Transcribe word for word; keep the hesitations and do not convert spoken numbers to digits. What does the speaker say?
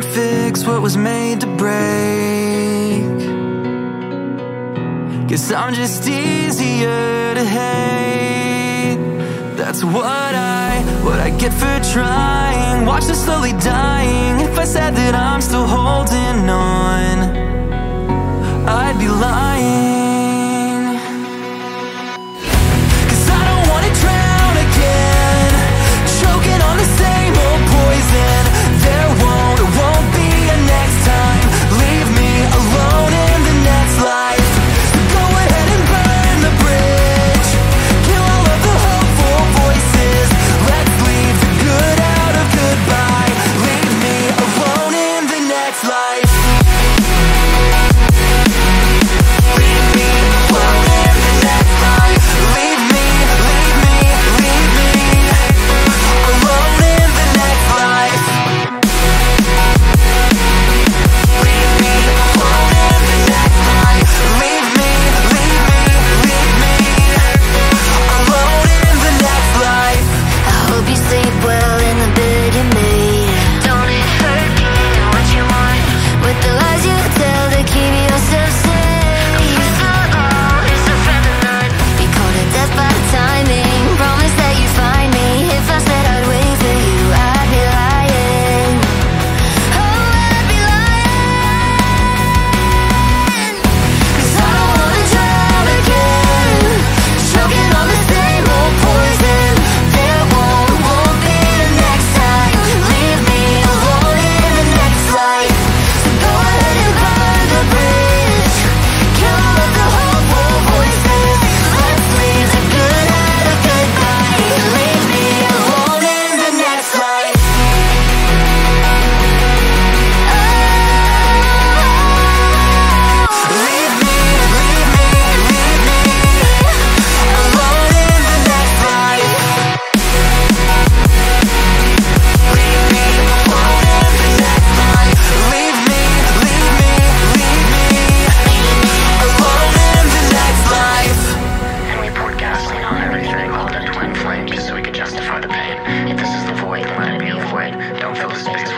can't fix what was made to break. Guess I'm just easier to hate. That's what I, what I get for trying. Watch them slowly dying. If I said that I'm still holding on, I'd be lying. Justify the pain. If this is the void, let it be a void. Don't fill the space.